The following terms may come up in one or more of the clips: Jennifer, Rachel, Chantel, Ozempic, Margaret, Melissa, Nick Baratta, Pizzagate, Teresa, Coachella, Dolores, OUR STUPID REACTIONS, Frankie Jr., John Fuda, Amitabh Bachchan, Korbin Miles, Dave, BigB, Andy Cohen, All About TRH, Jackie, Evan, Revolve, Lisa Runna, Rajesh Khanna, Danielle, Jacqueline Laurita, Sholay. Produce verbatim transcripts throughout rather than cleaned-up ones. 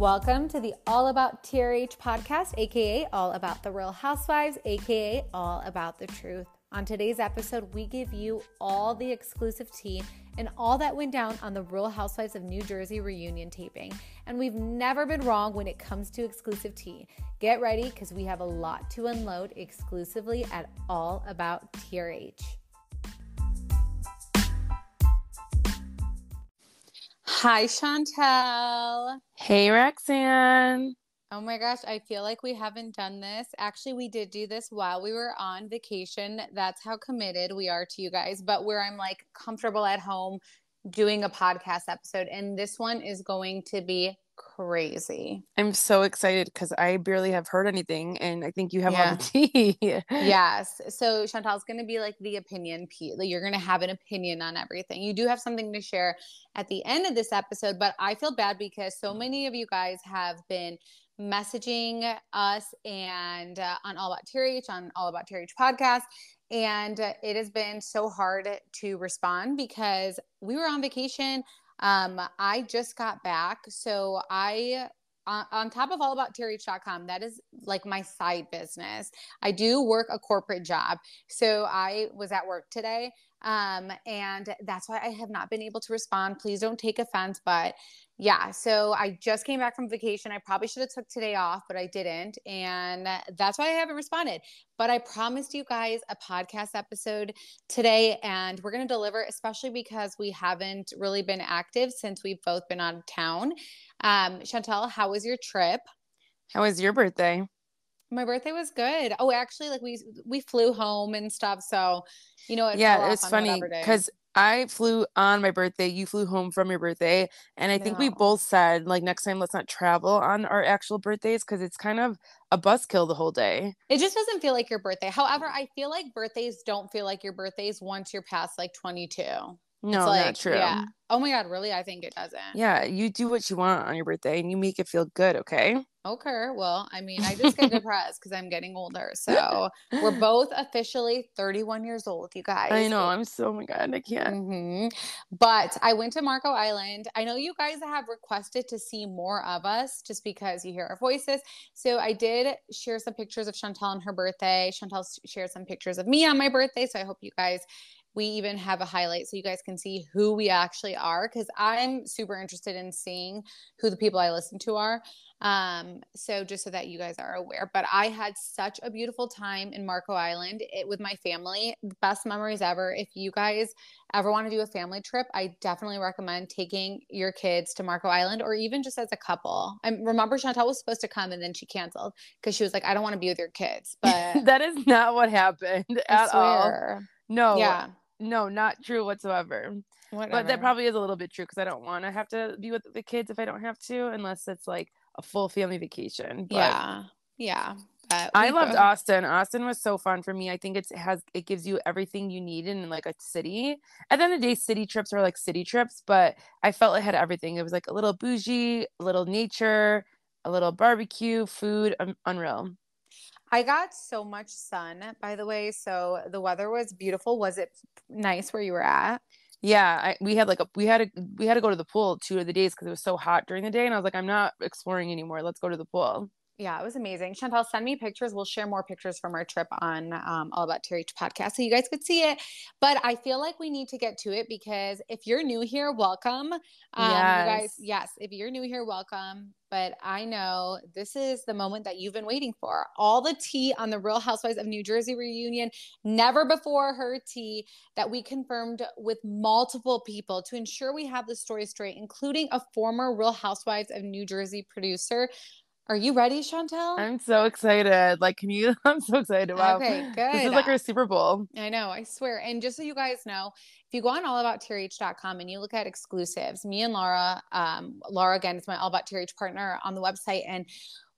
Welcome to the All About T R H podcast, aka All About the Real Housewives, aka All About the Truth. On today's episode, we give you all the exclusive tea and all that went down on the Real Housewives of New Jersey reunion taping. And we've never been wrong when it comes to exclusive tea. Get ready because we have a lot to unload exclusively at All About T R H. Hi, Chantel. Hey, Roxanne. Oh my gosh, I feel like we haven't done this. Actually, we did do this while we were on vacation. That's how committed we are to you guys. But where I'm like comfortable at home doing a podcast episode. And this one is going to be crazy. I'm so excited because I barely have heard anything. And I think you have yeah. all the tea. Yes. So Chantel's going to be like the opinion Pete. Like you're going to have an opinion on everything. You do have something to share at the end of this episode. But I feel bad because so many of you guys have been messaging us and uh, on All About T R H, on All About T R H podcast. And uh, it has been so hard to respond because we were on vacation. Um, I just got back. So I, on, on top of all about T R H dot com, that is like my side business. I do work a corporate job. So I was at work today. Um, and that's why I have not been able to respond. Please don't take offense, but yeah. So I just came back from vacation. I probably should have took today off, but I didn't. And that's why I haven't responded, but I promised you guys a podcast episode today and we're going to deliver, especially because we haven't really been active since we've both been out of town. Um, Chantel, how was your trip? How was your birthday? My birthday was good. Oh, actually, like we we flew home and stuff. So, you know, it yeah, it's funny because I flew on my birthday. You flew home from your birthday. And I no. think we both said, like, next time, let's not travel on our actual birthdays because it's kind of a buzzkill the whole day. It just doesn't feel like your birthday. However, I feel like birthdays don't feel like your birthdays once you're past like twenty-two. No, it's like, not true. Yeah. Oh my God, really? I think it doesn't. Yeah, you do what you want on your birthday and you make it feel good, okay? Okay. Well, I mean, I just get depressed because I'm getting older. So we're both officially thirty-one years old, you guys. I know. I'm so, oh my God, I can't. Mm-hmm. But I went to Marco Island. I know you guys have requested to see more of us just because you hear our voices. So I did share some pictures of Chantel on her birthday. Chantel shared some pictures of me on my birthday. So I hope you guys... We even have a highlight so you guys can see who we actually are because I'm super interested in seeing who the people I listen to are. Um, so just so that you guys are aware. But I had such a beautiful time in Marco Island it, with my family. Best memories ever. If you guys ever want to do a family trip, I definitely recommend taking your kids to Marco Island or even just as a couple. I remember Chantel was supposed to come and then she canceled because she was like, I don't want to be with your kids. But that is not what happened at all. No. Yeah. No, not true whatsoever. Whatever. But that probably is a little bit true because I don't want to have to be with the kids if I don't have to, unless it's like a full family vacation. But yeah, yeah. But I loved both. Austin. Austin was so fun for me. I think it's it has it gives you everything you need in like a city. At the end of the day, city trips are like city trips, but I felt it had everything. It was like a little bougie, a little nature, a little barbecue, food, um, unreal. I got so much sun, by the way. So the weather was beautiful. Was it nice where you were at? Yeah, I, we had like a we had a we had to go to the pool two of the days because it was so hot during the day, and I was like, I'm not exploring anymore. Let's go to the pool. Yeah, it was amazing. Chantel, send me pictures. We'll share more pictures from our trip on um, All About T R H podcast so you guys could see it. But I feel like we need to get to it because if you're new here, welcome. Um, yes. You guys, yes, if you're new here, welcome. But I know this is the moment that you've been waiting for. All the tea on the Real Housewives of New Jersey reunion, never before heard tea that we confirmed with multiple people to ensure we have the story straight, including a former Real Housewives of New Jersey producer. Are you ready, Chantel? I'm so excited. Like, can you? I'm so excited. Wow. Okay, good. This is like our Super Bowl. I know, I swear. And just so you guys know, if you go on all about T R H dot com and you look at exclusives, me and Laura, um, Laura, again, is my All About T R H partner on the website. And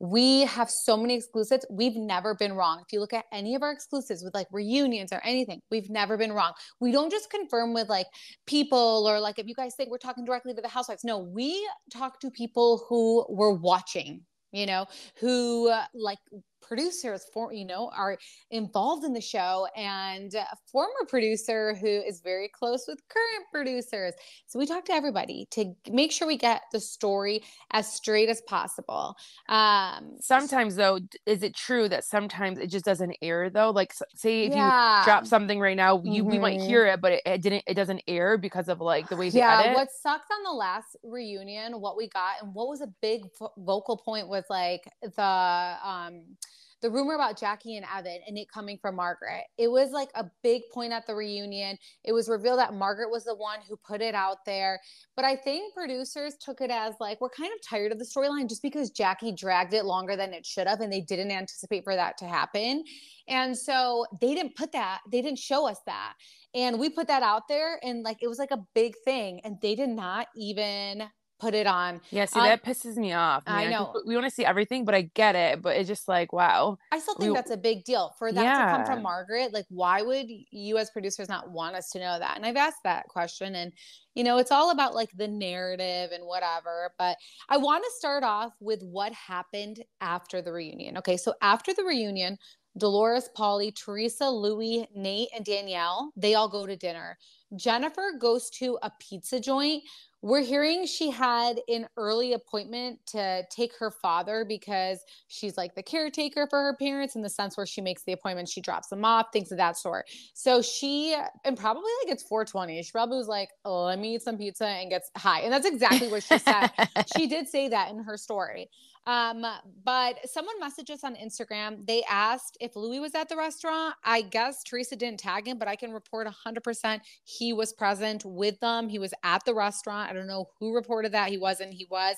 we have so many exclusives. We've never been wrong. If you look at any of our exclusives with like reunions or anything, we've never been wrong. We don't just confirm with like people or like if you guys think we're talking directly to the housewives. No, we talk to people who were watching. You know, who uh, like producers for, you know, are involved in the show, and a former producer who is very close with current producers. So we talk to everybody to make sure we get the story as straight as possible. Um, sometimes though, is it true that sometimes it just doesn't air though? Like say if yeah. you drop something right now, you, mm-hmm. we might hear it, but it, it didn't, it doesn't air because of like the way they yeah, edit. What sucked on the last reunion, what we got and what was a big vo- vocal point was like the, um, the rumor about Jackie and Evan and it coming from Margaret. It was like a big point at the reunion. It was revealed that Margaret was the one who put it out there. But I think producers took it as like, we're kind of tired of the storyline just because Jackie dragged it longer than it should have. And they didn't anticipate for that to happen. And so they didn't put that, they didn't show us that. And we put that out there and like, it was like a big thing and they did not even put it on. Yeah, see, um, that pisses me off. Man. I know. We want to see everything, but I get it. But it's just like, wow. I still think we, that's a big deal. For that yeah. to come from Margaret, like, why would you as producers not want us to know that? And I've asked that question. And, you know, it's all about, like, the narrative and whatever. But I want to start off with what happened after the reunion. Okay, so after the reunion, Dolores, Polly, Teresa, Louis, Nate, and Danielle, they all go to dinner. Jennifer goes to a pizza joint. We're hearing she had an early appointment to take her father because she's like the caretaker for her parents in the sense where she makes the appointment, she drops them off, things of that sort. So she, and probably like it's four twenty, she probably was like, oh, let me eat some pizza and get high. And that's exactly what she said. She did say that in her story. Um, but someone messaged us on Instagram. They asked if Louis was at the restaurant. I guess Teresa didn't tag him, but I can report one hundred percent he was present with them. He was at the restaurant. I don't know who reported that. He wasn't. He was.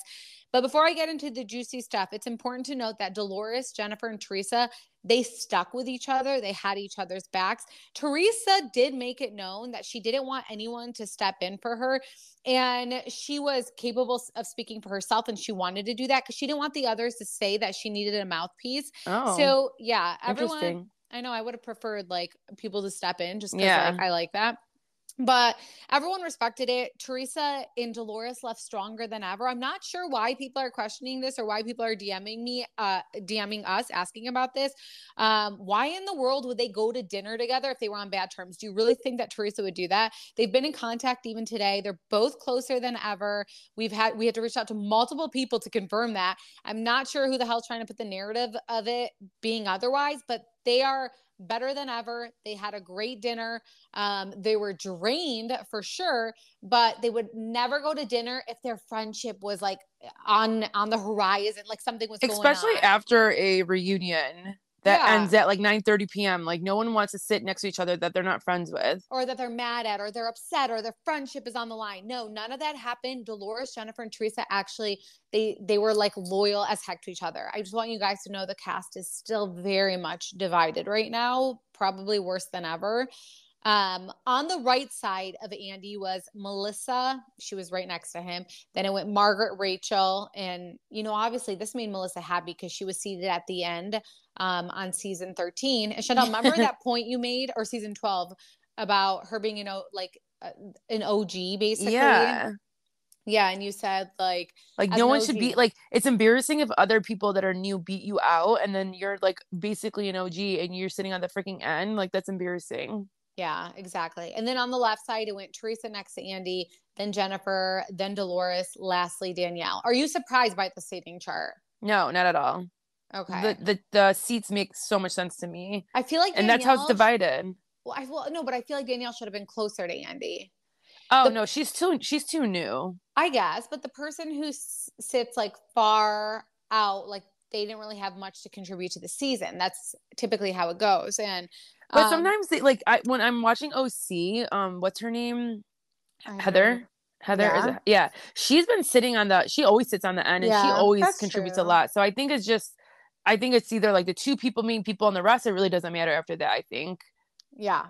But before I get into the juicy stuff, it's important to note that Dolores, Jennifer, and Teresa, they stuck with each other. They had each other's backs. Teresa did make it known that she didn't want anyone to step in for her. And she was capable of speaking for herself. And she wanted to do that because she didn't want the others to say that she needed a mouthpiece. Oh, so yeah, everyone, I know I would have preferred like people to step in just because yeah. like, I like that. But everyone respected it. Teresa and Dolores left stronger than ever. I'm not sure why people are questioning this or why people are DMing me, uh, DMing us, asking about this. Um, why in the world would they go to dinner together if they were on bad terms? Do you really think that Teresa would do that? They've been in contact even today. They're both closer than ever. We've had, we had to reach out to multiple people to confirm that. I'm not sure who the hell's trying to put the narrative of it being otherwise, but they are better than ever. They had a great dinner. Um, they were drained for sure, but they would never go to dinner if their friendship was like on, on the horizon, like something was going on. Especially after a reunion that yeah. ends at like nine thirty p.m. Like no one wants to sit next to each other that they're not friends with. Or that they're mad at, or they're upset, or their friendship is on the line. No, none of that happened. Dolores, Jennifer, and Teresa actually, they they were like loyal as heck to each other. I just want you guys to know the cast is still very much divided right now, probably worse than ever. Um, on the right side of Andy was Melissa. She was right next to him. Then it went Margaret, Rachel. And, you know, obviously this made Melissa happy because she was seated at the end, um, on season thirteen. And Chantel, remember that point you made or season twelve about her being, you know, like uh, an O G basically. Yeah. Yeah. And you said like, like no one O G should be like, it's embarrassing if other people that are new beat you out. And then you're like basically an O G and you're sitting on the freaking end. Like that's embarrassing. Yeah, exactly. And then on the left side, it went Teresa next to Andy, then Jennifer, then Dolores, lastly, Danielle. Are you surprised by the seating chart? No, not at all. Okay. The the, the seats make so much sense to me. I feel like Danielle, and that's how it's divided. Well, I well, no, but I feel like Danielle should have been closer to Andy. Oh, the, no, she's too she's too new. I guess, but the person who s- sits like far out, like they didn't really have much to contribute to the season. That's typically how it goes. And But um, sometimes they like I, when I'm watching O C, um, what's her name? Heather. Heather. Yeah. Is it? Yeah. She's been sitting on the, she always sits on the end and yeah, she always contributes true. a lot. So I think it's just, I think it's either like the two people, mean people and the rest, it really doesn't matter after that, I think. Yeah.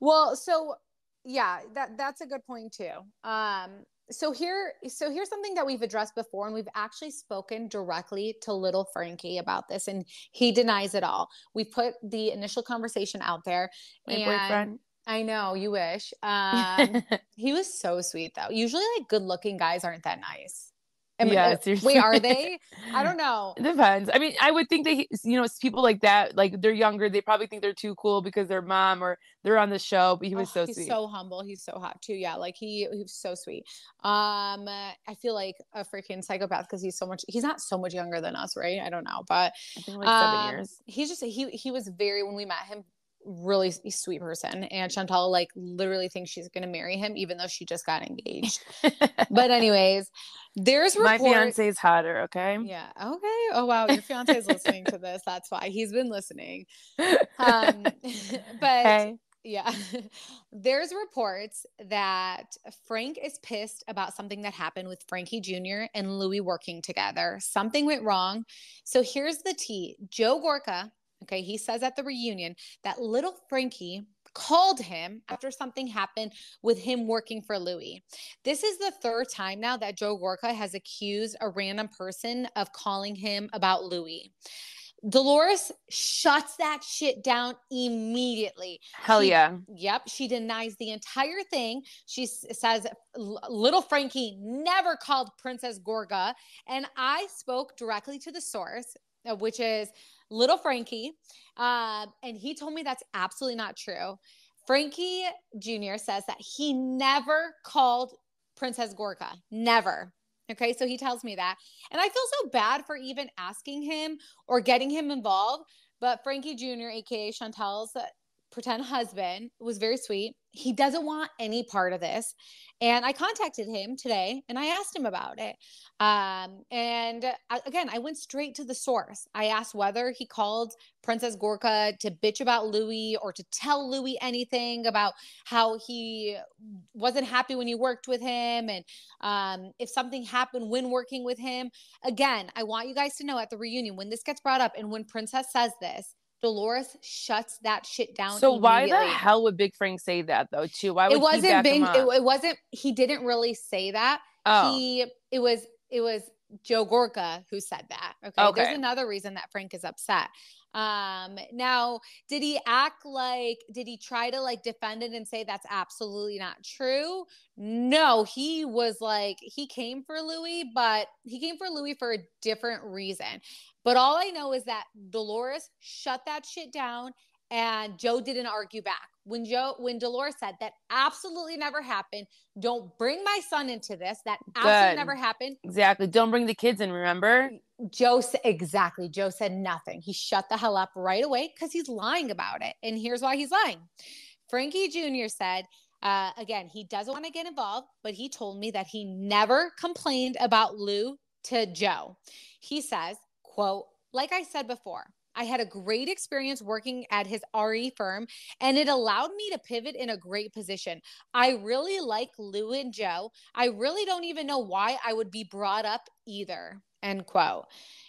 Well, so yeah, that, that's a good point too. Um, So here, so here's something that we've addressed before, and we've actually spoken directly to little Frankie about this, and he denies it all. We put the initial conversation out there. My and boyfriend. I know, you wish. Um, he was so sweet, though. Usually, like, good-looking guys aren't that nice. Am, yeah, uh, wait, are they? I don't know. It depends. I mean, I would think they, you know, it's people like that, like they're younger. They probably think they're too cool because their mom or they're on the show. But he was oh, so he's sweet. He's so humble. He's so hot too. Yeah, like he, he was so sweet. Um, I feel like a freaking psychopath because he's so much. He's not so much younger than us, right? I don't know, but I think like um, seven years. He's just he he was very when we met him. Really sweet person, and Chantel like literally thinks she's gonna marry him even though she just got engaged. But anyways, there's report- my fiance's hotter. Okay, yeah, okay. Oh wow, your fiance is listening to this. That's why he's been listening. Um, but hey. Yeah, there's reports that Frank is pissed about something that happened with Frankie Junior and Louis working together. Something went wrong. So here's the tea. Joe Gorga. Okay, he says at the reunion that little Frankie called him after something happened with him working for Louis. This is the third time now that Joe Gorga has accused a random person of calling him about Louis. Dolores shuts that shit down immediately. Hell she, yeah. Yep. She denies the entire thing. She s- says little Frankie never called Princess Gorga. And I spoke directly to the source, which is little Frankie. Uh, and he told me that's absolutely not true. Frankie Junior says that he never called Princess Gorga. Never. Okay. So he tells me that. And I feel so bad for even asking him or getting him involved. But Frankie Junior, A K A Chantel's pretend husband, was very sweet. He doesn't want any part of this. And I contacted him today and I asked him about it. Um, and I, again, I went straight to the source. I asked whether he called Princess Gorga to bitch about Louis or to tell Louis anything about how he wasn't happy when he worked with him. And um, if something happened when working with him. Again, I want you guys to know at the reunion when this gets brought up and when Princess says this, Dolores shuts that shit down. So why the hell would Big Frank say that though? Too why would it wasn't he back Big, him up? It, it wasn't. He didn't really say that. Oh, he it was it was Joe Gorga who said that. Okay, okay. There's another reason that Frank is upset. Um, now did he act like? Did he try to like defend it and say that's absolutely not true? No, he was like he came for Louis, but he came for Louis for a different reason. But all I know is that Dolores shut that shit down and Joe didn't argue back. When Joe, when Dolores said that absolutely never happened, don't bring my son into this, that absolutely Good. never happened. Exactly. Don't bring the kids in, remember? Joe, exactly. Joe said nothing. He shut the hell up right away because he's lying about it. And here's why he's lying. Frankie Junior said, uh, again, he doesn't want to get involved, but he told me that he never complained about Lou to Joe. He says, quote, like I said before, I had a great experience working at his R E firm, and it allowed me to pivot in a great position. I really like Lou and Joe. I really don't even know why I would be brought up either, end quote.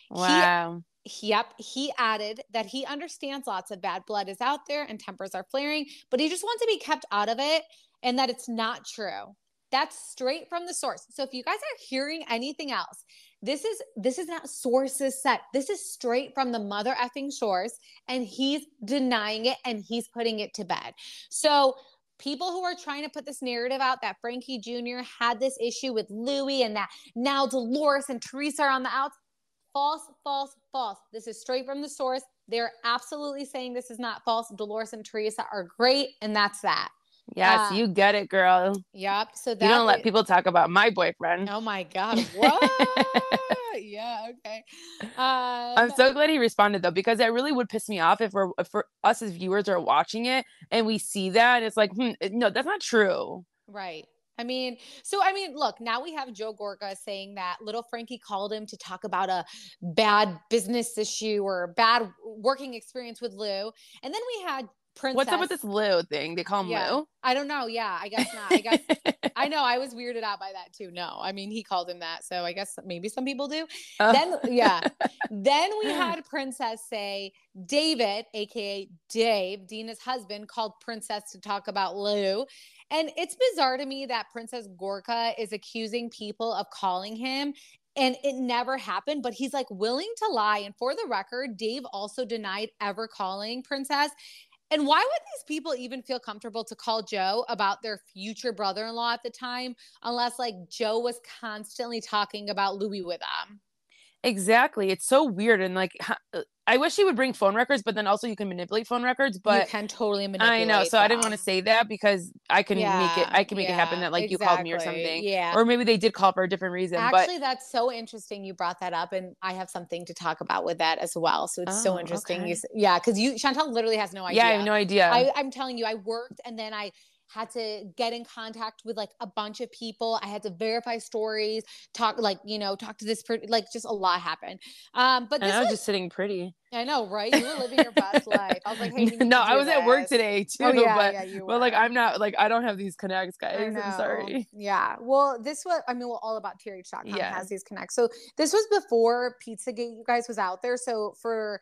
Wow. He, yep. He added that he understands lots of bad blood is out there and tempers are flaring, but he just wants to be kept out of it and that it's not true. That's straight from the source. So if you guys are hearing anything else, This is this is not sources set. This is straight from the mother effing source, and he's denying it, and he's putting it to bed. So people who are trying to put this narrative out that Frankie Junior had this issue with Louis and that now Dolores and Teresa are on the outs, false, false, false. This is straight from the source. They're absolutely saying this is not false. Dolores and Teresa are great, and that's that. Yes, uh, you get it, girl. Yep. So that you don't let it, people talk about my boyfriend. Oh my God. What? Yeah. Okay. Uh, I'm so glad he responded though, because that really would piss me off if we're if for us as viewers are watching it and we see that and it's like, hmm, no, that's not true. Right. I mean, so, I mean, look, now we have Joe Gorga saying that little Frankie called him to talk about a bad business issue or a bad working experience with Lou. And then we had Princess. What's up with this Lou thing? They call him yeah. Lou? I don't know. Yeah, I guess not. I guess I know. I was weirded out by that too. No, I mean, he called him that. So I guess maybe some people do. Oh. Then, yeah. Then we had Princess say David, A K A Dave, Dina's husband, called Princess to talk about Lou. And it's bizarre to me that Princess Gorga is accusing people of calling him. And it never happened, but he's like willing to lie. And for the record, Dave also denied ever calling Princess. And why would these people even feel comfortable to call Joe about their future brother-in-law at the time, unless like Joe was constantly talking about Louis with them? Exactly. It's so weird. And like, I wish she would bring phone records, but then also you can manipulate phone records, but you can totally manipulate. I know. So them. I didn't want to say that because I can yeah, make it, I can make yeah, it happen that like exactly. you called me or something. Yeah. Or maybe they did call for a different reason. Actually, but- that's so interesting. You brought that up and I have something to talk about with that as well. So it's oh, so interesting. Okay. You, yeah. Cause you, Chantel literally has no idea. Yeah. I have no idea. I, I'm telling you, I worked and then I had to get in contact with like a bunch of people. I had to verify stories, talk like, you know, talk to this, per- like just a lot happened. Um, but this and I was like- just sitting pretty. I know, right? You were living your best life. I was like, hey, no, I was this. at work today too. Oh, yeah, but, yeah, you were. But like, I'm not like, I don't have these connects, guys. I'm sorry. Yeah. Well, this was, I mean, well, all about T R H dot com yeah. has these connects. So this was before Pizzagate, you guys, was out there. So for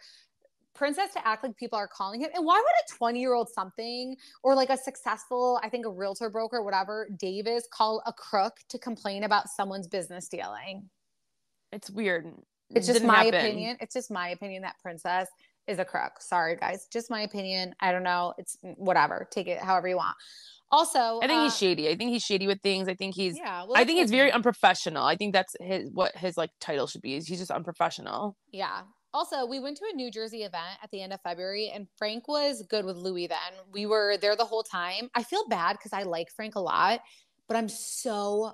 Princess to act like people are calling him. And why would a twenty-year-old something or like a successful, I think a realtor broker, whatever, Davis, call a crook to complain about someone's business dealing? It's weird. It's just my opinion. It's just my opinion that Princess is a crook. Sorry, guys. Just my opinion. I don't know. It's whatever. Take it however you want. Also, I think uh, he's shady. I think he's shady with things. I think he's, yeah, well, I think he's very unprofessional. I think that's his, what his like title should be is he's just unprofessional. Yeah. Also, we went to a New Jersey event at the end of February, and Frank was good with Louis then. We were there the whole time. I feel bad because I like Frank a lot, but I'm so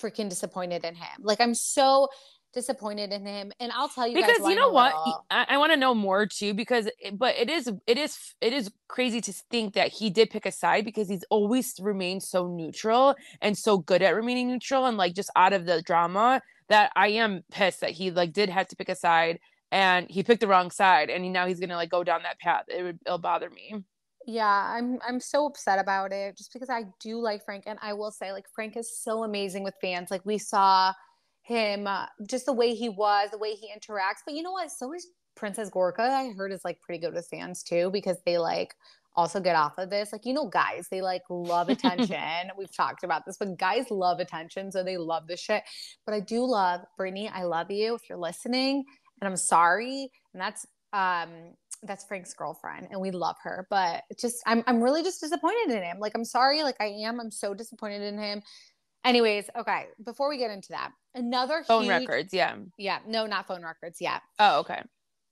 freaking disappointed in him. Like, I'm so disappointed in him. And I'll tell you guys why. Because you know what? I, I want to know more, too, because – but it is it is it is crazy to think that he did pick a side because he's always remained so neutral and so good at remaining neutral and, like, just out of the drama that I am pissed that he, like, did have to pick a side. And he picked the wrong side, and now he's gonna like go down that path. It would, it'll bother me. Yeah, I'm I'm so upset about it, just because I do like Frank, and I will say like Frank is so amazing with fans. Like we saw him, uh, just the way he was, the way he interacts. But you know what? So is Princess Gorga. I heard is like pretty good with fans too, because they like also get off of this. Like you know, guys, they like love attention. We've talked about this, but guys love attention, so they love this shit. But I do love Brittany. I love you if you're listening. And I'm sorry. And that's, um, that's Frank's girlfriend and we love her, but just, I'm, I'm really just disappointed in him. Like, I'm sorry. Like I am. I'm so disappointed in him. Anyways. Okay. Before we get into that, another phone huge, records. Yeah. Yeah. No, not phone records. Yeah. Oh, okay.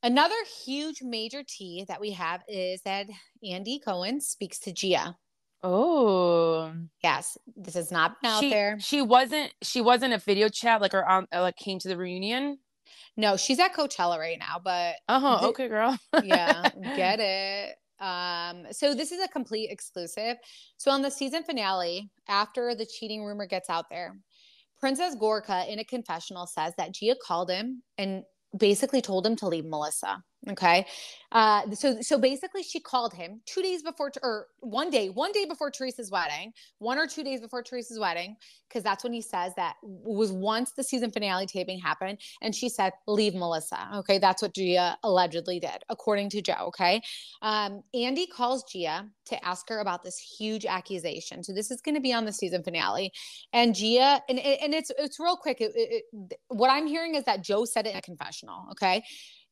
Another huge major T that we have is that Andy Cohen speaks to Gia. Oh yes, this is not out she, there. She wasn't, she wasn't a video chat. Like her aunt like came to the reunion. No, she's at Coachella right now, but oh, th- okay, girl. Yeah, get it. Um, so this is a complete exclusive. So on the season finale, after the cheating rumor gets out there, Princess Gorga in a confessional says that Gia called him and basically told him to leave Melissa. Okay. Uh, so, so basically she called him two days before, or one day, one day before Teresa's wedding, one or two days before Teresa's wedding. Cause that's when he says that was once the season finale taping happened. And she said, leave Melissa. Okay. That's what Gia allegedly did according to Joe. Okay. Um, Andy calls Gia to ask her about this huge accusation. So this is going to be on the season finale and Gia, and, and it's, it's real quick. It, it, it, what I'm hearing is that Joe said it in a confessional. Okay.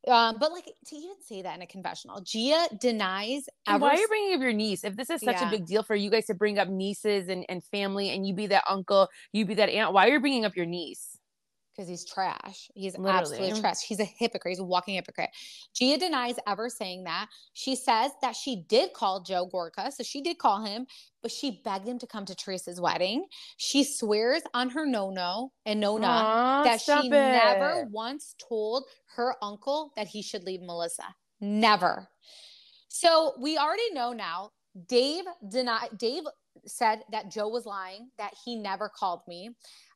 Um, but like to even say that in a confessional, Gia denies. Ever- why are you bringing up your niece? If this is such yeah. a big deal for you guys to bring up nieces and, and family, and you be that uncle, you be that aunt, why are you bringing up your niece? Because he's trash. He's absolutely trash. He's a hypocrite. He's a walking hypocrite. Gia denies ever saying that. She says that she did call Joe Gorga. So she did call him, but she begged him to come to Teresa's wedding. She swears on her no-no and no-no Aww, that she it. never once told her uncle that he should leave Melissa. Never. So we already know now Dave denied Dave said that Joe was lying, that he never called me.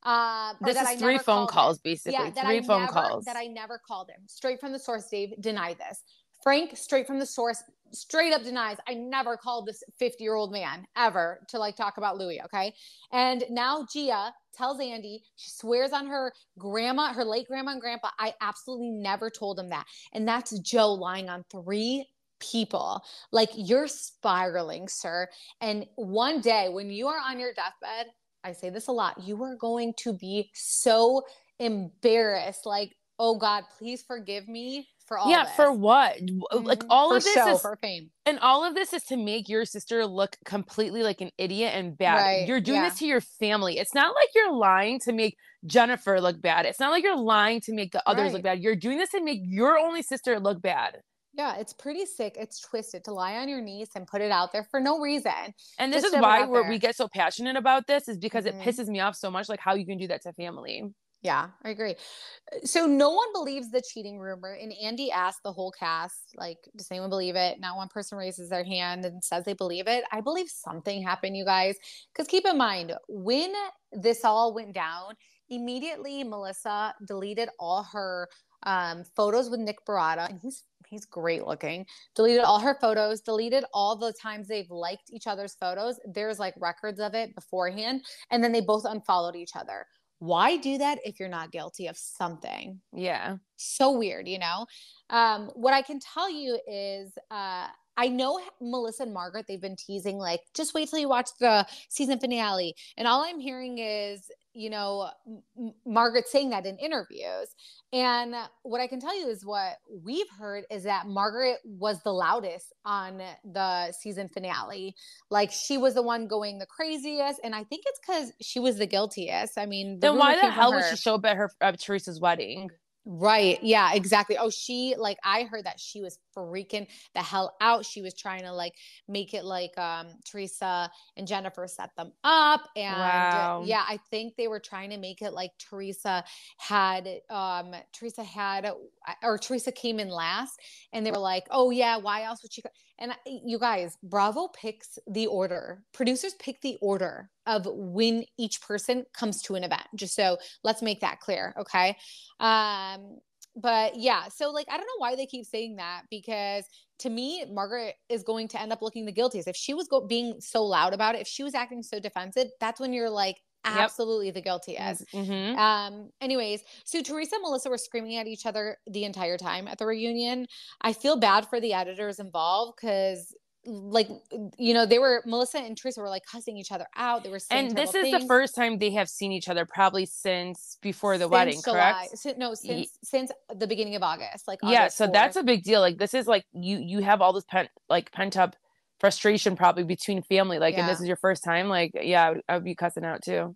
Uh, this that is I three never phone calls, him. basically. Yeah, three phone never, calls. That I never called him. Straight from the source, Dave denied this. Frank, straight from the source, straight up denies, I never called this fifty-year-old man ever to, like, talk about Louis, okay? And now Gia tells Andy, she swears on her grandma, her late grandma and grandpa, I absolutely never told him that. And that's Joe lying on three people. Like, you're spiraling, sir. And one day when you are on your deathbed, I say this a lot, you are going to be so embarrassed. Like, oh God, please forgive me for all yeah, this. For what? Mm-hmm. Like all for of this show, is for fame. And all of this is to make your sister look completely like an idiot and bad. Right. You're doing yeah. this to your family. It's not like you're lying to make Jennifer look bad. It's not like you're lying to make the others right. look bad. You're doing this to make your only sister look bad. Yeah, it's pretty sick. It's twisted to lie on your knees and put it out there for no reason. And this Just is why we're, we get so passionate about this is because mm-hmm. it pisses me off so much, like how you can do that to family. Yeah, I agree. So no one believes the cheating rumor. And Andy asked the whole cast, like, does anyone believe it? Not one person raises their hand and says they believe it. I believe something happened, you guys. Because keep in mind, when this all went down, immediately Melissa deleted all her um, photos with Nick Baratta. And he's He's great looking. Deleted all her photos, deleted all the times they've liked each other's photos. There's like records of it beforehand. And then they both unfollowed each other. Why do that if you're not guilty of something? Yeah. So weird, you know? Um, what I can tell you is uh, I know Melissa and Margaret, they've been teasing like, just wait till you watch the season finale. And all I'm hearing is, you know, M- Margaret saying that in interviews. And what I can tell you is what we've heard is that Margaret was the loudest on the season finale. Like she was the one going the craziest. And I think it's because she was the guiltiest. I mean, the then why the hell would she show up at her uh, Teresa's wedding? Right. Yeah, exactly. Oh, she like, I heard that she was freaking the hell out. She was trying to like make it like, um, Teresa and Jennifer set them up. And wow. yeah, I think they were trying to make it like Teresa had, um, Teresa had, or Teresa came in last and they were like, oh yeah, why else would she go? And you guys, Bravo picks the order. Producers pick the order of when each person comes to an event. Just so let's make that clear. Okay. Um, but yeah, so like, I don't know why they keep saying that because to me, Margaret is going to end up looking the guiltiest. If she was go- being so loud about it, if she was acting so defensive, that's when you're like, absolutely yep. the guiltiest. Mm-hmm. Um, anyways, so Teresa and Melissa were screaming at each other the entire time at the reunion. I feel bad for the editors involved because like, you know, they were, Melissa and Teresa were like cussing each other out. They were saying, and this is things. The first time they have seen each other probably since before the since wedding, July. Correct? So, no, since, yeah. since the beginning of August. Like, August yeah. So fourth. That's a big deal. Like this is like, you, you have all this pent, like pent up frustration probably between family. Like, yeah. and this is your first time. Like, yeah, I would, I would be cussing out too.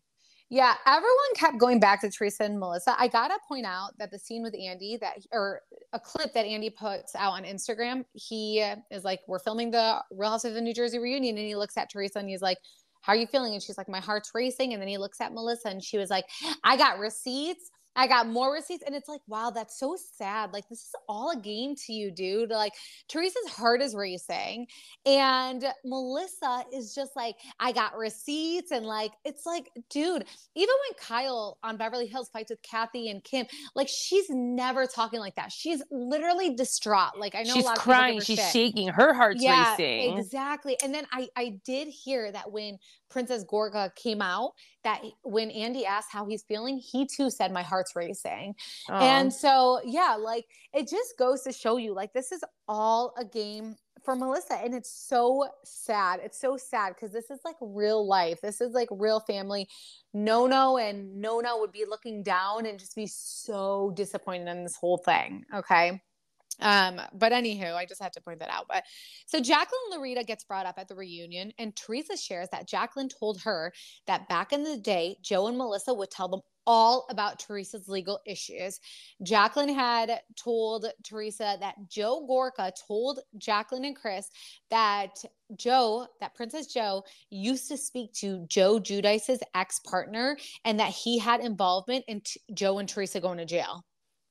Yeah. Everyone kept going back to Teresa and Melissa. I got to point out that the scene with Andy that, or a clip that Andy puts out on Instagram, he is like, we're filming the Real Housewives of New Jersey reunion. And he looks at Teresa and he's like, how are you feeling? And she's like, my heart's racing. And then he looks at Melissa and she was like, I got receipts. I got more receipts. And it's like, wow, that's so sad. Like, this is all a game to you, dude. Like, Teresa's heart is racing. And Melissa is just like, I got receipts. And like, it's like, dude, even when Kyle on Beverly Hills fights with Kathy and Kim, like, she's never talking like that. She's literally distraught. Like, I know she's a lot of people give her shit. She's crying. She's shaking. Her heart's yeah, racing. Exactly. And then I, I did hear that when Princess Gorga came out, that when Andy asked how he's feeling, he too said, my heart's racing. Oh. And so, yeah, like it just goes to show you like, this is all a game for Melissa. And it's so sad. It's so sad. Cause this is like real life. This is like real family. Nono and Nona would be looking down and just be so disappointed in this whole thing. Okay. Um, but anywho, I just had to point that out. But so Jacqueline Laurita gets brought up at the reunion and Teresa shares that Jacqueline told her that back in the day, Joe and Melissa would tell them all about Teresa's legal issues. Jacqueline had told Teresa that Joe Gorga told Jacqueline and Chris that Joe, that Princess Joe, used to speak to Joe Giudice's ex-partner and that he had involvement in t- Joe and Teresa going to jail.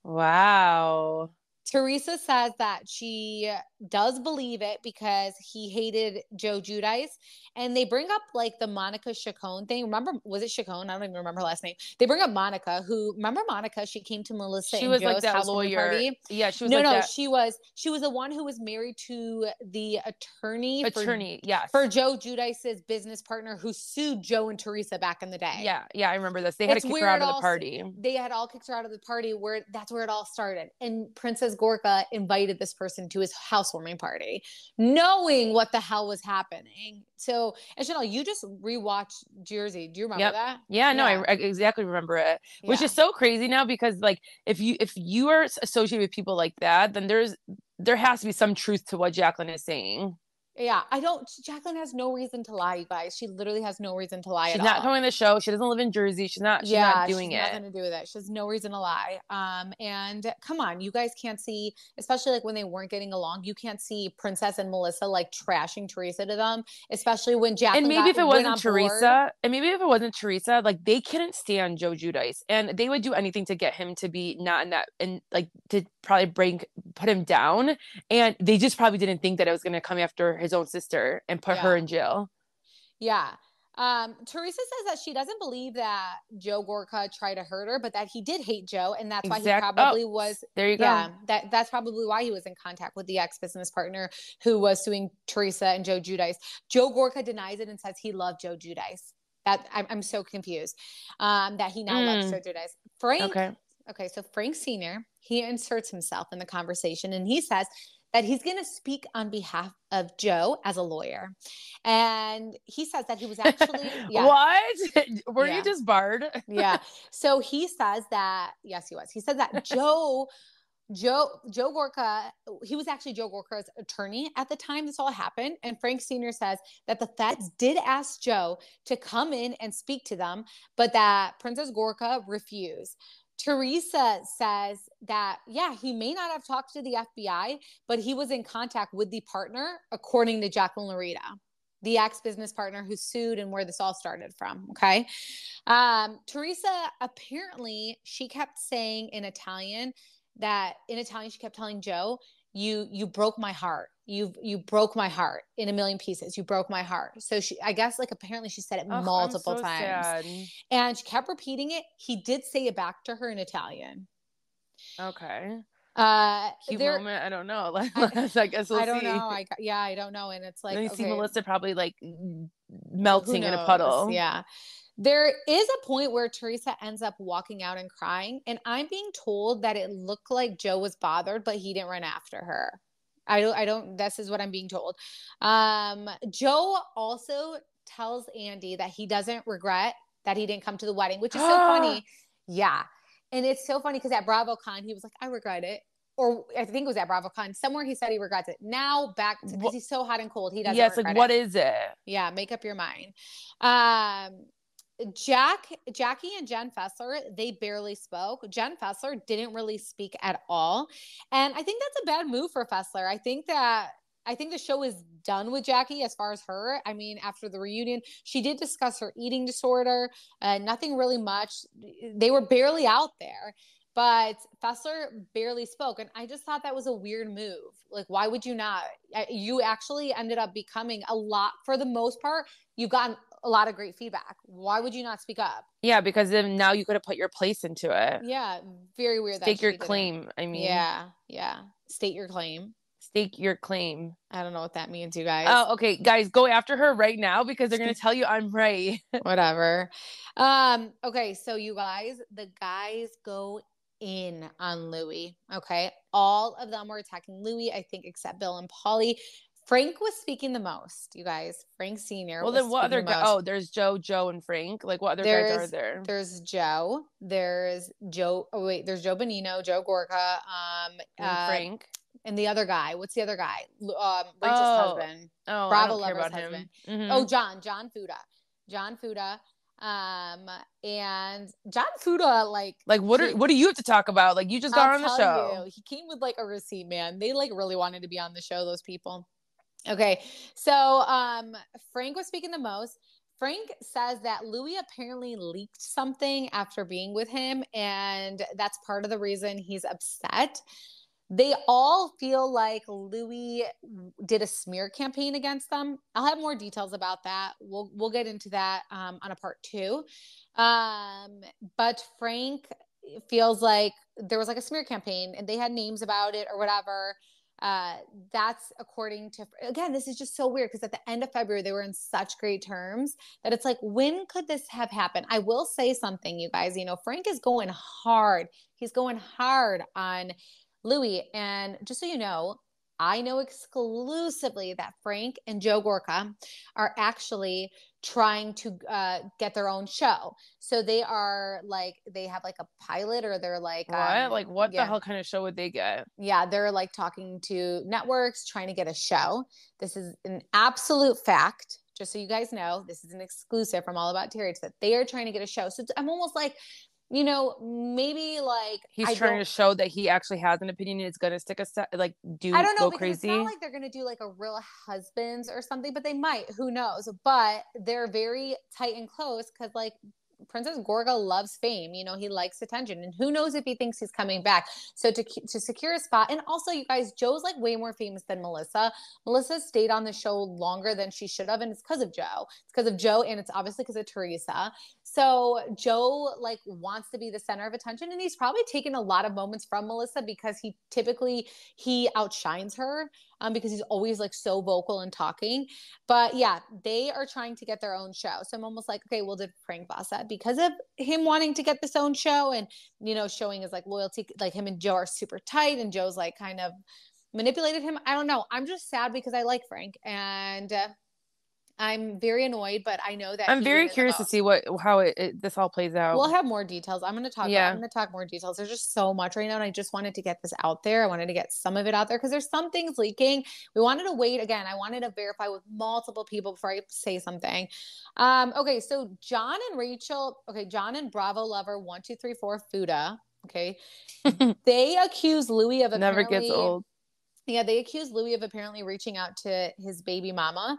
Wow. Teresa says that she does believe it because he hated Joe Giudice. And they bring up like the Monica Chacon thing. Remember, was it Chacon? I don't even remember her last name. They bring up Monica, who remember Monica? She came to Melissa. She and was Joe's like that lawyer. Party. Yeah, she was. No, like no, that. she was. She was the one who was married to the attorney. Attorney, for, yes. For Joe Giudice's business partner, who sued Joe and Teresa back in the day. Yeah, yeah, I remember this. They had it's to kick her out of the all, party. They had all kicked her out of the party. Where that's where it all started. And Princess because Gorga invited this person to his housewarming party, knowing what the hell was happening. So, and Chanel, you just rewatched Jersey. Do you remember yep. that? Yeah, no, yeah. I, I exactly remember it, which yeah. is so crazy now, because like if you if you are associated with people like that, then there's there has to be some truth to what Jacqueline is saying. Yeah, I don't. Jacqueline has no reason to lie, you guys. She literally has no reason to lie at all. She's not coming to the show. She doesn't live in Jersey. She's not. She's yeah, not doing it. Yeah, she's nothing to do with it. She has no reason to lie. Um, and come on, you guys can't see, especially like when they weren't getting along. You can't see Princess and Melissa like trashing Teresa to them, especially when Jacqueline. And maybe got, if it wasn't Teresa, and maybe if it wasn't Teresa, like they couldn't stand Joe Giudice, and they would do anything to get him to be not in that, and like to probably bring put him down. And they just probably didn't think that it was going to come after his own sister and put yeah. her in jail. Yeah. Um, Teresa says that she doesn't believe that Joe Gorga tried to hurt her, but that he did hate Joe, and that's exactly. why he probably oh, was. There you yeah, go. That that's probably why he was in contact with the ex-business partner who was suing Teresa and Joe Giudice. Joe Gorga denies it and says he loved Joe Giudice. That I'm, I'm so confused. Um, that he now mm. loves Joe Giudice. Frank. Okay. Okay. So Frank Senior, he inserts himself in the conversation, and he says that he's going to speak on behalf of Joe as a lawyer. And he says that he was actually... Yeah. What? Were yeah. you just barred? Yeah. So he says that... Yes, he was. He said that Joe... Joe Joe Gorga, he was actually Joe Gorga's attorney at the time this all happened. And Frank Senior says that the feds did ask Joe to come in and speak to them, but that Princess Gorga refused. Teresa says that, yeah, he may not have talked to the F B I, but he was in contact with the partner, according to Jacqueline Laurita, the ex-business partner who sued and where this all started from, okay? Um, Teresa, apparently, she kept saying in Italian that, in Italian, she kept telling Joe, you you broke my heart. You you broke my heart in a million pieces. You broke my heart. So she, I guess, like apparently she said it oh, multiple so times, sad. And she kept repeating it. He did say it back to her in Italian. Okay. Uh, Cute there, moment. I don't know. I, I guess we'll I don't see. know. I yeah, I don't know. And it's like and you okay. see Melissa probably like melting in a puddle. Yeah. There is a point where Teresa ends up walking out and crying, and I'm being told that it looked like Joe was bothered, but he didn't run after her. I don't, I don't, this is what I'm being told. Um, Joe also tells Andy that he doesn't regret that he didn't come to the wedding, which is so funny. Yeah. And it's so funny because at BravoCon, he was like, I regret it. Or I think it was at BravoCon. Somewhere he said he regrets it. Now back to, because he's so hot and cold, he doesn't regret it. Yeah, it's like, what is it? Yeah, make up your mind. Um, Jack, Jackie and Jen Fessler, they barely spoke. Jen Fessler didn't really speak at all. And I think that's a bad move for Fessler. I think that, I think the show is done with Jackie as far as her. I mean, after the reunion, she did discuss her eating disorder, uh, nothing really much. They were barely out there, but Fessler barely spoke. And I just thought that was a weird move. Like, why would you not? You actually ended up becoming a lot, for the most part, you've gotten a lot of great feedback. Why would you not speak up? Yeah, because then now you could have put your place into it. Yeah, very weird. Stake your claim. I mean, yeah, yeah. State your claim. Stake your claim. I don't know what that means, you guys. Oh, okay, guys, go after her right now because they're gonna tell you I'm right. Whatever. Um. Okay, so you guys, the guys go in on Louis. Okay, all of them were attacking Louis, I think, except Bill and Polly. Frank was speaking the most, you guys. Frank Senior Well, then what other guys? Oh, there's Joe, Joe, and Frank. Like, what other there's, guys are there? There's Joe. There's Joe. Oh, wait. There's Joe Bonino, Joe Gorga. Um, and uh, Frank. And the other guy. What's the other guy? Um, Rachel's oh. husband. Oh, Bravo I don't Lover's care about husband. Him. Mm-hmm. Oh, John. John Fuda. John Fuda. Um, and John Fuda, like, like, what are, he, what do you have to talk about? Like, you just got I'll on the show. You, he came with like a receipt, man. They like really wanted to be on the show, those people. Okay, so um, Frank was speaking the most. Frank says that Louis apparently leaked something after being with him, and that's part of the reason he's upset. They all feel like Louis did a smear campaign against them. I'll have more details about that. We'll we'll get into that um, on a part two. Um, but Frank feels like there was like a smear campaign, and they had names about it or whatever. Uh, that's according to, again, this is just so weird because at the end of February, they were in such great terms that it's like, when could this have happened? I will say something, you guys, you know, Frank is going hard. He's going hard on Louis. And just so you know, I know exclusively that Frank and Joe Gorga are actually trying to uh, get their own show. So they are like, they have like a pilot or they're like, what? Um, like what yeah. the hell kind of show would they get? Yeah. They're like talking to networks, trying to get a show. This is an absolute fact. Just so you guys know, this is an exclusive from All About T R H that they are trying to get a show. So I'm almost like, you know, maybe like he's I trying to show that he actually has an opinion and it's going to stick a st- like do I don't know, go crazy. It's not like they're going to do like a Real Husbands or something, but they might, who knows, but they're very tight and close. Cause like Princess Gorga loves fame. You know, he likes attention and who knows if he thinks he's coming back. So to, to secure a spot. And also you guys, Joe's like way more famous than Melissa. Melissa stayed on the show longer than she should have. And it's cause of Joe. It's cause of Joe. And it's obviously cause of Teresa. So Joe like wants to be the center of attention, and he's probably taken a lot of moments from Melissa because he typically he outshines her um, because he's always like so vocal and talking. But yeah, they are trying to get their own show. So I'm almost like, okay, well, did Frank boss that because of him wanting to get this own show and, you know, showing his like loyalty, like him and Joe are super tight and Joe's like kind of manipulated him. I don't know. I'm just sad because I like Frank and uh, I'm very annoyed, but I know that I'm very curious to see what how it, it this all plays out. We'll have more details. I'm going to talk. Yeah. About, I'm going to talk more details. There's just so much right now, and I just wanted to get this out there. I wanted to get some of it out there because there's some things leaking. We wanted to wait again. I wanted to verify with multiple people before I say something. Um, okay, so John and Rachel. Okay, John and Bravo Lover one two three four Fuda. Okay, they accuse Louis of never gets old. Yeah, they accuse Louis of apparently reaching out to his baby mama.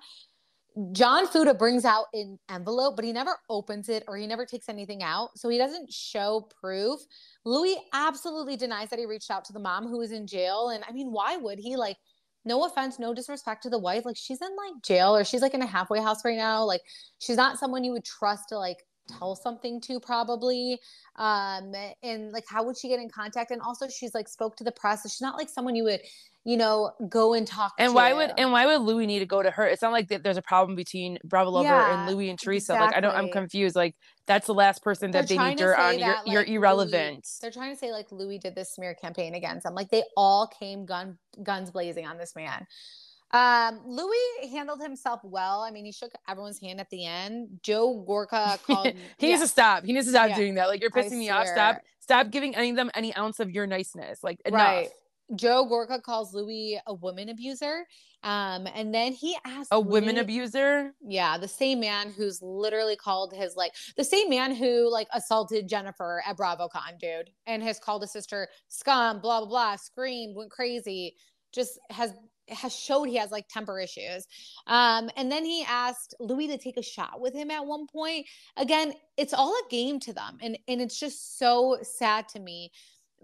John Fuda brings out an envelope, but he never opens it or he never takes anything out. So he doesn't show proof. Louis absolutely denies that he reached out to the mom who is in jail. And I mean, why would he? Like, no offense, no disrespect to the wife. Like she's in like jail or she's like in a halfway house right now. Like she's not someone you would trust to like tell something to probably. Um, and like, how would she get in contact? And also she's like spoke to the press. So she's not like someone you would, you know, go and talk and to. And why would and why would Louis need to go to her? It's not like that there's a problem between Bravo Lover yeah, and Louis and Teresa. Exactly. Like I don't I'm confused. Like that's the last person they're that they need her on. That, you're, like, you're irrelevant. Louis, they're trying to say like Louis did this smear campaign against them. Like they all came gun guns blazing on this man. Um, Louis handled himself well. I mean, he shook everyone's hand at the end. Joe Gorga called. he yeah. needs to stop. He needs to stop yeah. doing that. Like you're pissing I me swear. off. Stop. Stop giving any of them any ounce of your niceness. Like enough. Right. Joe Gorga calls Louis a woman abuser. Um, and then he asks a women Louis, abuser. Yeah. The same man who's literally called his, like the same man who like assaulted Jennifer at BravoCon, dude. And has called his sister scum, blah, blah, blah, screamed, went crazy. Just has, has showed he has like temper issues. Um, and then he asked Louis to take a shot with him at one point. Again, it's all a game to them. And, and it's just so sad to me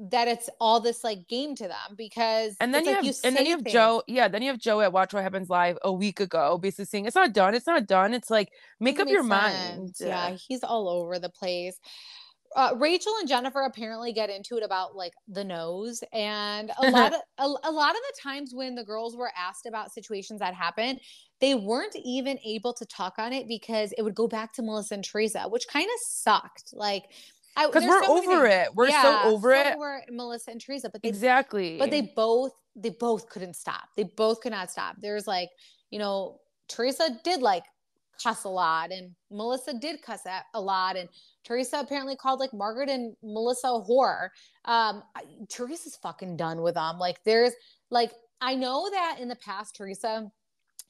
that it's all this like game to them because and then you like have you and then you have things. Joe yeah then you have Joe at Watch What Happens Live a week ago basically saying it's not done it's not done it's like make up your mind. Yeah, he's all over the place. Uh, Rachel and Jennifer apparently get into it about like the nose, and a lot of a, a lot of the times when the girls were asked about situations that happened, they weren't even able to talk on it because it would go back to Melissa and Teresa, which kind of sucked. Like. Because we're so over it. We're yeah, so over so it. We're Melissa and Teresa, but they, exactly. But they both, they both couldn't stop. They both could not stop. There's like, you know, Teresa did like cuss a lot, and Melissa did cuss at a lot, and Teresa apparently called like Margaret and Melissa a whore. Um, I, Teresa's fucking done with them. Like, there's like, I know that in the past, Teresa.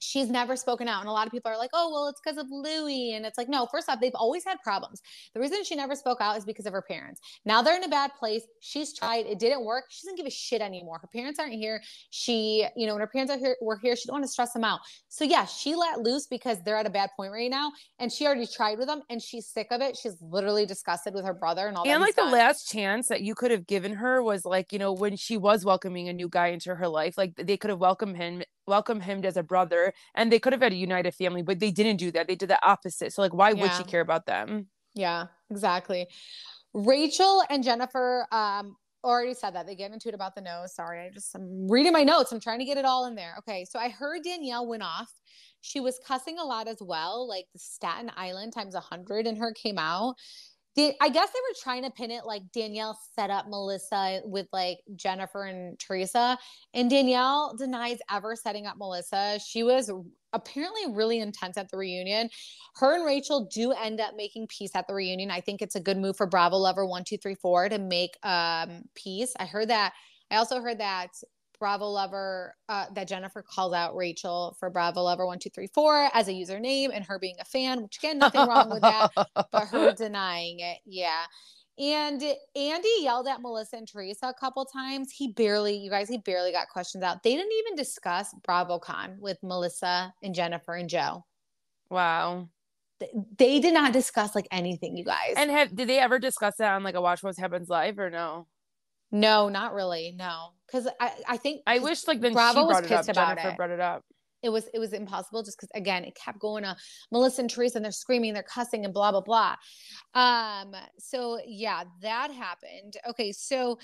She's never spoken out. And a lot of people are like, oh, well, it's because of Louis. And it's like, no, first off, they've always had problems. The reason she never spoke out is because of her parents. Now they're in a bad place. She's tried. It didn't work. She doesn't give a shit anymore. Her parents aren't here. She, you know, when her parents are here, were here, she don't want to stress them out. So yeah, she let loose because they're at a bad point right now. And she already tried with them and she's sick of it. She's literally disgusted with her brother and all that. And like the last chance that you could have given her was like, you know, when she was welcoming a new guy into her life, like they could have welcomed him welcome him as a brother and they could have had a united family, but they didn't do that. They did the opposite. So like, why yeah. would she care about them? Yeah, exactly. Rachel and Jennifer, um, already said that they get into it about the nose. Sorry. I just, I'm reading my notes. I'm trying to get it all in there. Okay. So I heard Danielle went off. She was cussing a lot as well. Like the Staten Island times a hundred and her came out. Did, I guess they were trying to pin it like Danielle set up Melissa with like Jennifer and Teresa, and Danielle denies ever setting up Melissa. She was apparently really intense at the reunion. Her and Rachel do end up making peace at the reunion. I think it's a good move for Bravo Lover one two three four to make um, peace. I heard that. I also heard that Bravo Lover, uh, that Jennifer calls out Rachel for Bravo Lover one two three four as a username and her being a fan, which again, nothing wrong with that, but her denying it. Yeah. And Andy yelled at Melissa and Teresa a couple times. He barely, you guys, he barely got questions out. They didn't even discuss BravoCon with Melissa and Jennifer and Joe. Wow. They did not discuss like anything, you guys. And have, did they ever discuss that on like a Watch What Happens Live or no? No, not really. No, because I, I think I wish like then Bravo she was pissed it up, about Jennifer it. Brought it up. It was it was impossible just because again it kept going on Melissa and Teresa and they're screaming, they're cussing and blah blah blah. Um. So yeah, that happened. Okay, so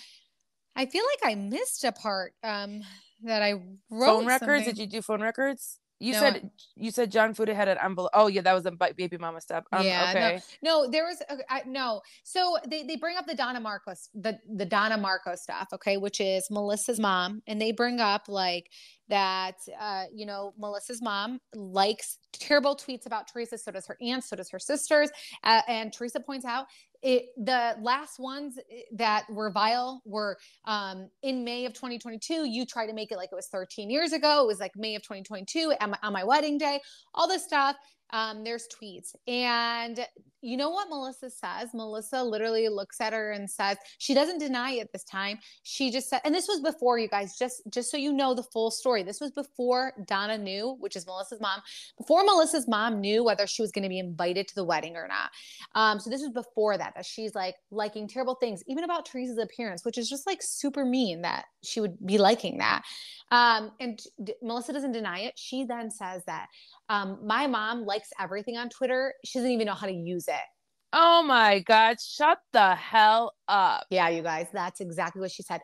I feel like I missed a part. Um, that I wrote phone records. Something. Did you do phone records? You no, said I, you said John Fuda had an envelope. Oh yeah, that was a baby mama step. Um, yeah, okay. no, no, there was okay, I, no. So they, they bring up the Donna Marcos the the Donna Marcos stuff, okay, which is Melissa's mom, and they bring up like that. Uh, you know, Melissa's mom likes terrible tweets about Teresa. So does her aunt. So does her sisters. Uh, and Teresa points out it, the last ones that were vile were um, in May of twenty twenty-two. You try to make it like it was thirteen years ago. It was like May of twenty twenty-two on my, on my wedding day, all this stuff. Um, there's tweets. And you know what Melissa says? Melissa literally looks at her and says, she doesn't deny it this time. She just said, and this was before you guys, just, just so you know the full story. This was before Donna knew, which is Melissa's mom, before Melissa's mom knew whether she was going to be invited to the wedding or not. Um, so this was before that, that she's like liking terrible things, even about Teresa's appearance, which is just like super mean that she would be liking that. Um, and d- Melissa doesn't deny it. She then says that, um, my mom likes everything on Twitter. She doesn't even know how to use it. Oh my God. Shut the hell up. Yeah, you guys, that's exactly what she said.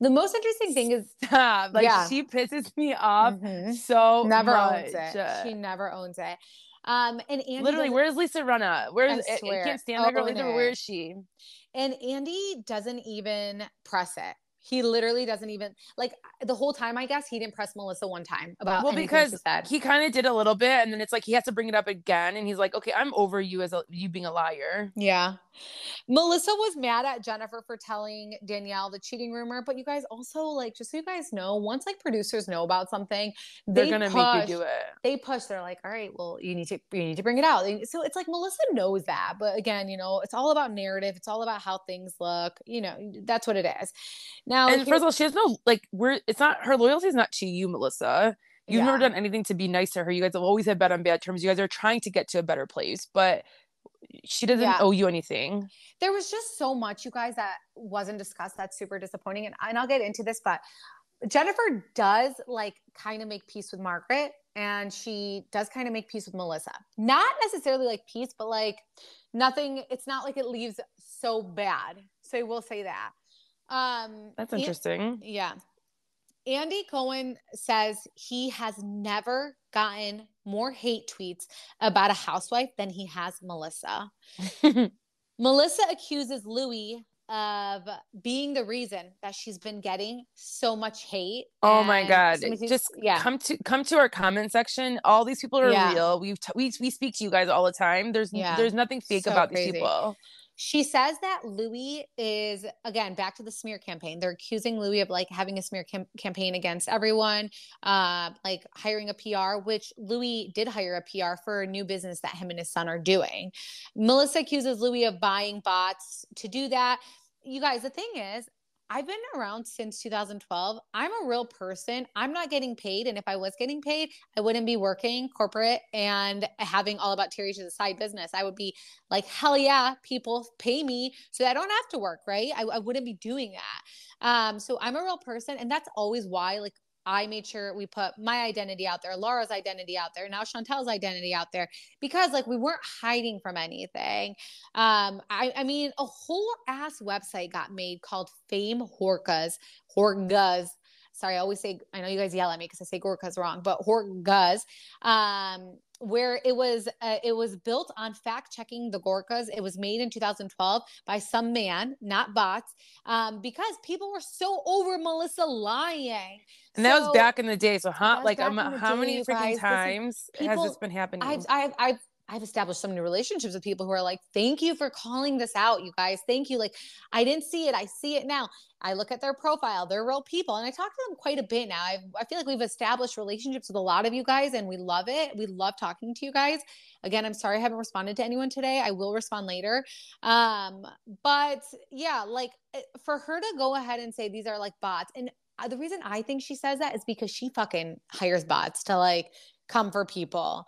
The most interesting thing is Stop. like yeah. she pisses me off mm-hmm. so never much. Owns it. She never owns it. Um, and Andy literally, where's Lisa Runna? Where's I, I can't stand that girl either. Where is she? And Andy doesn't even press it. He literally doesn't even like the whole time. I guess he didn't press Melissa one time about well because said. He kind of did a little bit, and then it's like he has to bring it up again, and he's like, "Okay, I'm over you as a, you being a liar." Yeah, Melissa was mad at Jennifer for telling Danielle the cheating rumor, but you guys also like just so you guys know, once like producers know about something, they're they gonna push, make you do it. They push. They're like, "All right, well, you need to you need to bring it out." So it's like Melissa knows that, but again, you know, it's all about narrative. It's all about how things look. You know, that's what it is. Now, and first of all, she has no, like, we're, it's not, her loyalty is not to you, Melissa. You've yeah. never done anything to be nice to her. You guys have always had bad on bad terms. You guys are trying to get to a better place, but she doesn't yeah. owe you anything. There was just so much, you guys, that wasn't discussed. That's super disappointing. And, and I'll get into this, but Jennifer does, like, kind of make peace with Margaret. And she does kind of make peace with Melissa. Not necessarily, like, peace, but, like, nothing. It's not like it leaves so bad. So I will say that. Um, That's interesting. And, yeah. Andy Cohen says he has never gotten more hate tweets about a housewife than he has Melissa. Melissa accuses Louis of being the reason that she's been getting so much hate. Oh my God. So Just yeah. come to come to our comment section. All these people are yeah. real. We've t- we we speak to you guys all the time. There's yeah. there's nothing fake so about crazy. These people. She says that Louis is, again, back to the smear campaign. They're accusing Louis of, like, having a smear cam- campaign against everyone, uh, like hiring a P R, which Louis did hire a P R for a new business that him and his son are doing. Melissa accuses Louis of buying bots to do that. You guys, the thing is, I've been around since two thousand twelve. I'm a real person. I'm not getting paid. And if I was getting paid, I wouldn't be working corporate and having All About T R H as a side business. I would be like, hell yeah, people pay me so I don't have to work, right? I, I wouldn't be doing that. Um, so I'm a real person. And that's always why, like, I made sure we put my identity out there, Laura's identity out there, now Chantel's identity out there, because, like, we weren't hiding from anything. Um, I, I mean, a whole ass website got made called Fame Horkas, Horgas. Sorry, I always say, I know you guys yell at me because I say Gorkas wrong, but Horkas, um, where it was uh, it was built on fact checking the Gorgas. It was made in two thousand twelve by some man, not bots, um, because people were so over Melissa lying. And so, that was back in the day. So how, like, um, how many freaking times has this been happening? I've, I've, I've I've established some new relationships with people who are like, thank you for calling this out, you guys. Thank you. Like, I didn't see it. I see it now. I look at their profile. They're real people. And I talk to them quite a bit now. I I feel like we've established relationships with a lot of you guys, and we love it. We love talking to you guys. Again, I'm sorry I haven't responded to anyone today. I will respond later. Um, but yeah, like for her to go ahead and say these are like bots. And the reason I think she says that is because she fucking hires bots to like come for people.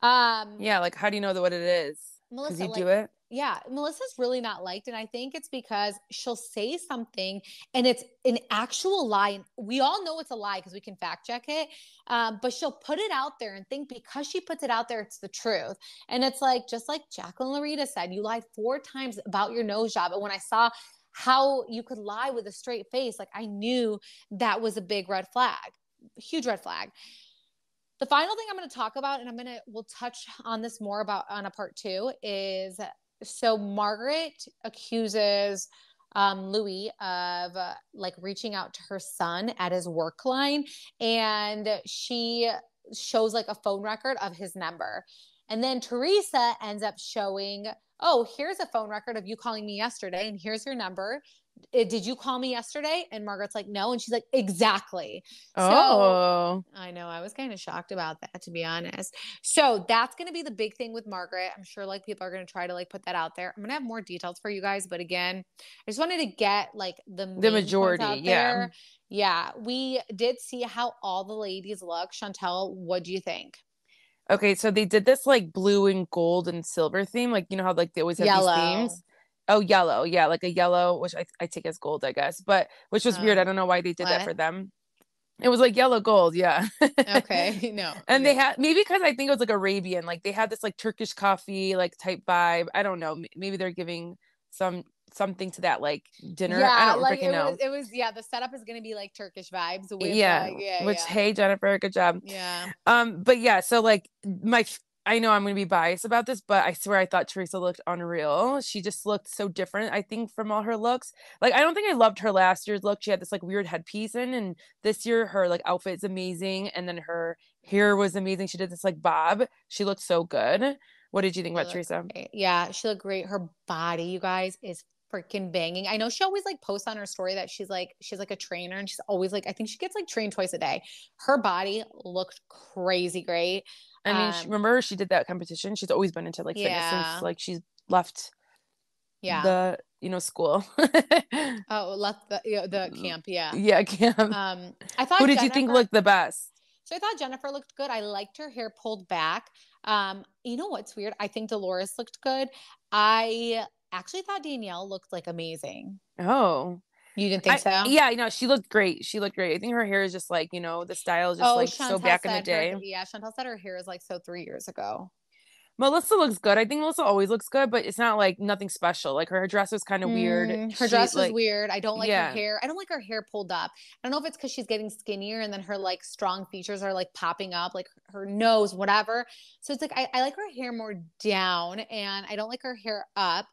Um, yeah, like, how do you know that what it is? Melissa, you like, do it? Yeah, Melissa's really not liked, and I think it's because she'll say something, and it's an actual lie, and we all know it's a lie because we can fact check it, um, but she'll put it out there and think because she puts it out there, it's the truth, and it's like, just like Jacqueline Laurita said, you lied four times about your nose job, and when I saw how you could lie with a straight face, like, I knew that was a big red flag, huge red flag. The final thing I'm going to talk about, and I'm going to, we'll touch on this more about on a part two, is so Margaret accuses um, Louis of uh, like reaching out to her son at his work line. And she shows like a phone record of his number. And then Teresa ends up showing, oh, here's a phone record of you calling me yesterday. And here's your number. Did you call me yesterday? And Margaret's like, no. And she's like, exactly. Oh, so, I know. I was kind of shocked about that, to be honest. So that's going to be the big thing with Margaret. I'm sure like people are going to try to like put that out there. I'm going to have more details for you guys. But again, I just wanted to get like the, the majority. Out there. Yeah. Yeah. We did see how all the ladies look. Chantel, what do you think? Okay. So they did this like blue and gold and silver theme. Like, you know how like they always have Yellow. These themes. Oh, yellow. Yeah, like a yellow, which I, I take as gold, I guess. But which was um, weird. I don't know why they did what? that for them. It was like yellow gold. Yeah. Okay. No. And no. They had, maybe because I think it was like Arabian. Like they had this like Turkish coffee, like type vibe. I don't know. Maybe they're giving some something to that like dinner. Yeah, I don't like, freaking it know. Was, it was, yeah, the setup is going to be like Turkish vibes. With, yeah. Uh, yeah. Which, yeah. Hey, Jennifer, good job. Yeah. Um. But yeah, so like my... I know I'm going to be biased about this, but I swear I thought Teresa looked unreal. She just looked so different, I think, from all her looks. Like, I don't think I loved her last year's look. She had this, like, weird headpiece in, and this year her, like, outfit's amazing, and then her hair was amazing. She did this, like, bob. She looked so good. What did you think she about Teresa? Great. Yeah, she looked great. Her body, you guys, is freaking banging. I know she always like posts on her story that she's like, she's like a trainer, and she's always like, I think she gets like trained twice a day. Her body looked crazy great. I mean, um, she, remember she did that competition. She's always been into like yeah. fitness since like she's left yeah. the, you know, school. oh, left the, you know, the camp. Yeah. Yeah. Camp. Um, I thought, who did Jennifer, you think looked the best? So I thought Jennifer looked good. I liked her hair pulled back. Um, you know what's weird? I think Dolores looked good. I actually thought Danielle looked like amazing. Oh, you didn't think I, so? Yeah, no, she looked great. She looked great. I think her hair is just like, you know, the style is just oh, like Chantel so back in the day. Her, yeah, Chantel said her hair is like so three years ago. Melissa looks good. I think Melissa always looks good, but it's not like nothing special. Like her, her dress was kind of mm, weird. Her she, dress was like, weird. I don't like yeah. her hair. I don't like her hair pulled up. I don't know if it's because she's getting skinnier and then her like strong features are like popping up, like her nose, whatever. So it's like, I, I like her hair more down and I don't like her hair up.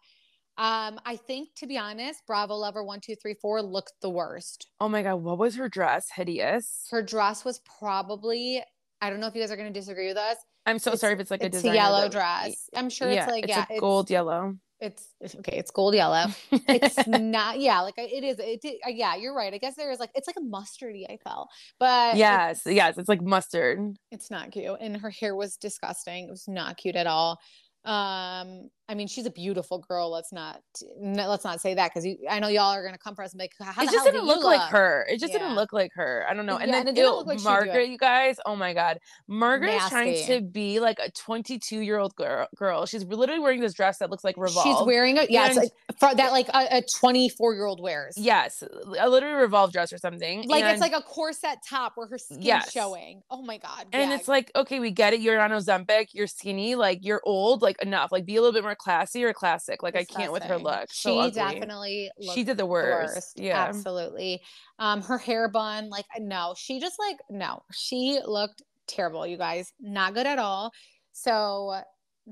Um, I think, to be honest, Bravo Lover one two three four looked the worst. Oh my God. What was her dress? Hideous. Her dress was probably, I don't know if you guys are going to disagree with us. I'm so it's, sorry if it's like a, it's a yellow that, dress. I'm sure yeah, it's like, it's yeah, a gold it's, yellow. It's, it's okay. It's gold yellow. It's not. Yeah. Like it is. It, it, yeah, you're right. I guess there is like, it's like a mustardy, I felt, but yes, it's, yes. It's like mustard. It's not cute. And her hair was disgusting. It was not cute at all. Um, I mean, she's a beautiful girl. Let's not, no, let's not say that. Cause you, I know y'all are going to come for us and be like, how it just didn't look, look like her. It just yeah. didn't look like her. I don't know. And yeah, then and it ew, look like Margaret, you guys, oh my God. Margaret's trying to be like a twenty-two year old girl, girl. She's literally wearing this dress that looks like Revolve. She's wearing a, yeah, and, it's like that like a, a twenty-four year old wears. Yes. A literally Revolve dress or something. Like and, it's like a corset top where her skin's yes. showing. Oh my God. And yeah. it's like, okay, we get it. You're on Ozempic. You're skinny. Like you're old. Like enough. Like be a little bit more classy or classic. Like disgusting. I can't with her look. She so definitely looked she did the worst. the worst. Yeah, absolutely. Um, her hair bun, like no, she just like no, she looked terrible. You guys, not good at all. So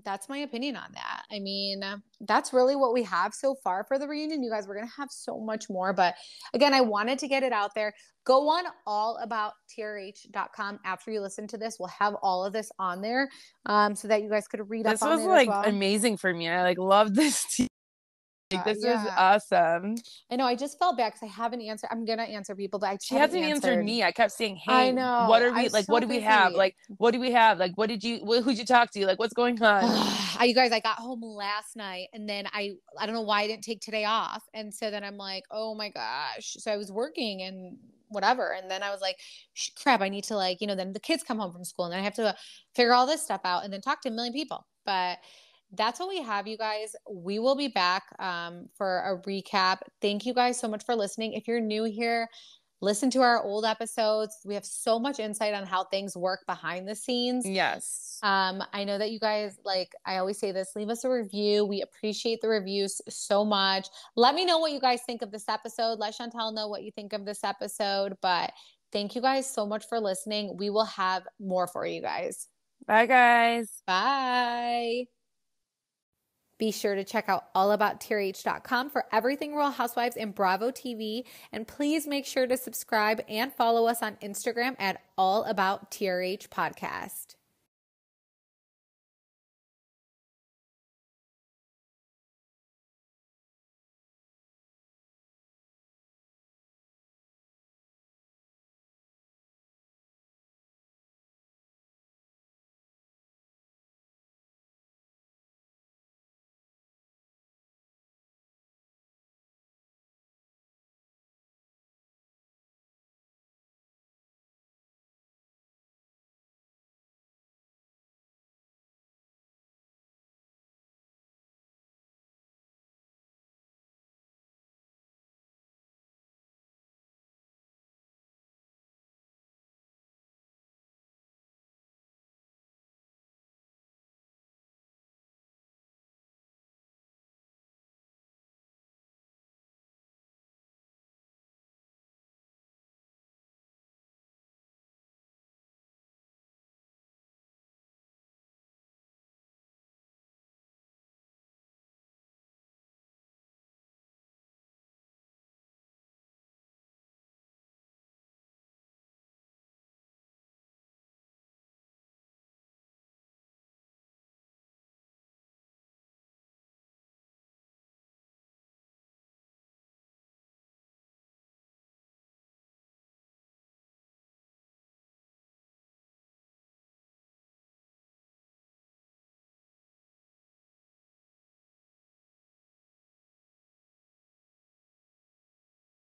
that's my opinion on that. I mean, that's really what we have so far for the reunion. You guys, we're going to have so much more. But again, I wanted to get it out there. Go on all about T R H dot com after you listen to this. We'll have all of this on there um, so that you guys could read this up on it. This was like well. amazing for me. I like loved this. T- like, this yeah. is awesome. I know. I just felt bad because I haven't answered. I'm going to answer people, but I She hasn't answered. answered me. I kept saying, hey, I know. what are we, I'm like, so what do busy. we have? Like, what do we have? Like, what did you, wh- who'd you talk to? Like, what's going on? I, you guys, I got home last night and then I, I don't know why I didn't take today off. And so then I'm like, oh my gosh. So I was working and whatever. And then I was like, crap, I need to like, you know, then the kids come home from school and then I have to uh, figure all this stuff out and then talk to a million people. But that's what we have, you guys. We will be back um, for a recap. Thank you guys so much for listening. If you're new here, listen to our old episodes. We have so much insight on how things work behind the scenes. Yes. Um, I know that you guys, like I always say this, leave us a review. We appreciate the reviews so much. Let me know what you guys think of this episode. Let Chantel know what you think of this episode. But thank you guys so much for listening. We will have more for you guys. Bye, guys. Bye. Be sure to check out all about T R H dot com for everything Real Housewives and Bravo T V. And please make sure to subscribe and follow us on Instagram at all about T R H podcast.